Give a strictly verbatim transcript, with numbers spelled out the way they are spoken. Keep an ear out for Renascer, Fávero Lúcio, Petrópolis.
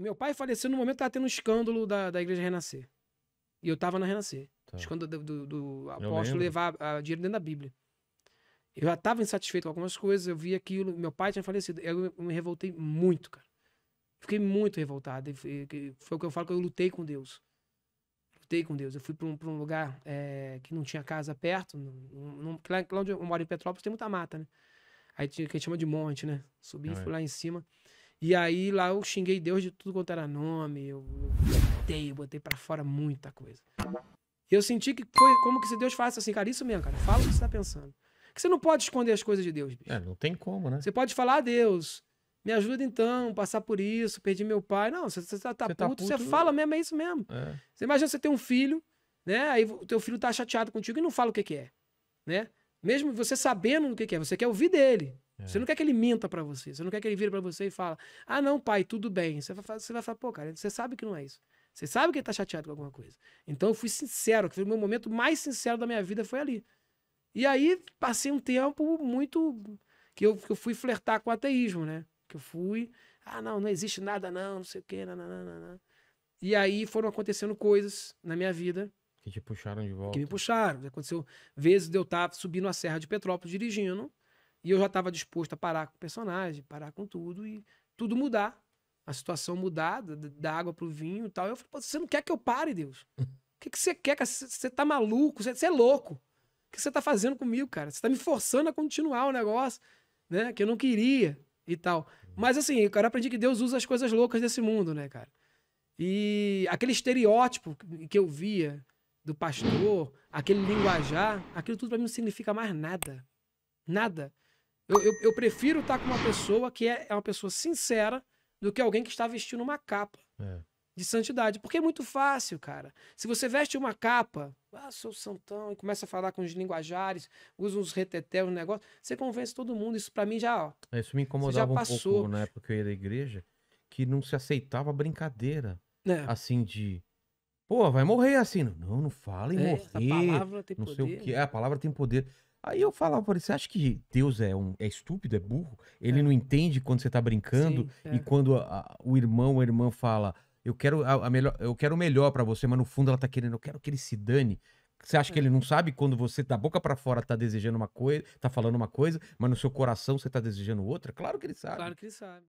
Meu pai faleceu no momento que estava tendo um escândalo da, da igreja Renascer. E eu estava na Renascer. Tá. Escândalo do, do, do apóstolo levar a dinheiro dentro da Bíblia. Eu já estava insatisfeito com algumas coisas, eu vi aquilo, meu pai tinha falecido. Eu me revoltei muito, cara. Fiquei muito revoltado. Foi o que eu falo, que eu lutei com Deus. Lutei com Deus. Eu fui para um, um lugar é, que não tinha casa perto. Não, não, lá onde eu moro, em Petrópolis, tem muita mata, né? Aí tinha o que a gente chama de monte, né? Subi, é. fui lá em cima. E aí lá eu xinguei Deus de tudo quanto era nome. Eu botei, eu botei pra fora muita coisa. E eu senti que foi como que se Deus falasse assim, cara, isso mesmo, cara. Fala o que você tá pensando. Que você não pode esconder as coisas de Deus, bicho. É, não tem como, né? Você pode falar, ah, Deus, me ajuda então, passar por isso, perdi meu pai. Não, você, você tá, tá, você puto, tá puto, você né? fala mesmo, é isso mesmo. É. Você imagina você ter um filho, né? Aí o teu filho tá chateado contigo e não fala o que que é, né? Mesmo você sabendo o que que é, você quer ouvir dele. É. Você não quer que ele minta pra você, você não quer que ele vire pra você e fala, ah não, pai, tudo bem. Você vai, você vai falar, pô, cara, você sabe que não é isso. Você sabe que ele tá chateado com alguma coisa. Então eu fui sincero, que foi o meu momento mais sincero da minha vida, foi ali. E aí, passei um tempo muito... Que eu, que eu fui flertar com o ateísmo, né? Que eu fui... Ah, não, não existe nada, não, não sei o quê, nananana. E aí, foram acontecendo coisas na minha vida... Que te puxaram de volta. Que me puxaram. Aconteceu vezes de eu estar subindo a Serra de Petrópolis, dirigindo, e eu já estava disposto a parar com o personagem, parar com tudo, e tudo mudar. A situação mudar, da água pro vinho e tal. Eu falei, pô, você não quer que eu pare, Deus? O que, que você quer? Você tá maluco? Você é louco? O que você tá fazendo comigo, cara? Você tá me forçando a continuar o negócio, né? Que eu não queria e tal. Mas assim, cara, eu aprendi que Deus usa as coisas loucas desse mundo, né, cara? E aquele estereótipo que eu via do pastor, aquele linguajar, aquilo tudo pra mim não significa mais nada. Nada. Eu, eu, eu prefiro estar com uma pessoa que é, é uma pessoa sincera do que alguém que está vestindo uma capa. É. De santidade, porque é muito fácil, cara. Se você veste uma capa, ah, sou santão, e começa a falar com os linguajares, usa uns reteté, um negócio, você convence todo mundo. Isso pra mim já, ó. Isso me incomodava um pouco na época que eu ia da igreja, que não se aceitava brincadeira. É. Assim de, pô, vai morrer assim. Não, não fala em é, morrer. A palavra tem não poder. Sei o que. É, a palavra tem poder. Aí eu falava pra ele, você acha que Deus é, um, é estúpido, é burro? Ele é. não entende quando você tá brincando. Sim, é. E quando a, a, o irmão ou a irmã fala... Eu quero, a, a melhor, eu quero o melhor pra você, mas no fundo ela tá querendo, eu quero que ele se dane. Você acha é. que ele não sabe quando você, da boca pra fora, tá desejando uma coisa, tá falando uma coisa, mas no seu coração você tá desejando outra? Claro que ele sabe. Claro que ele sabe.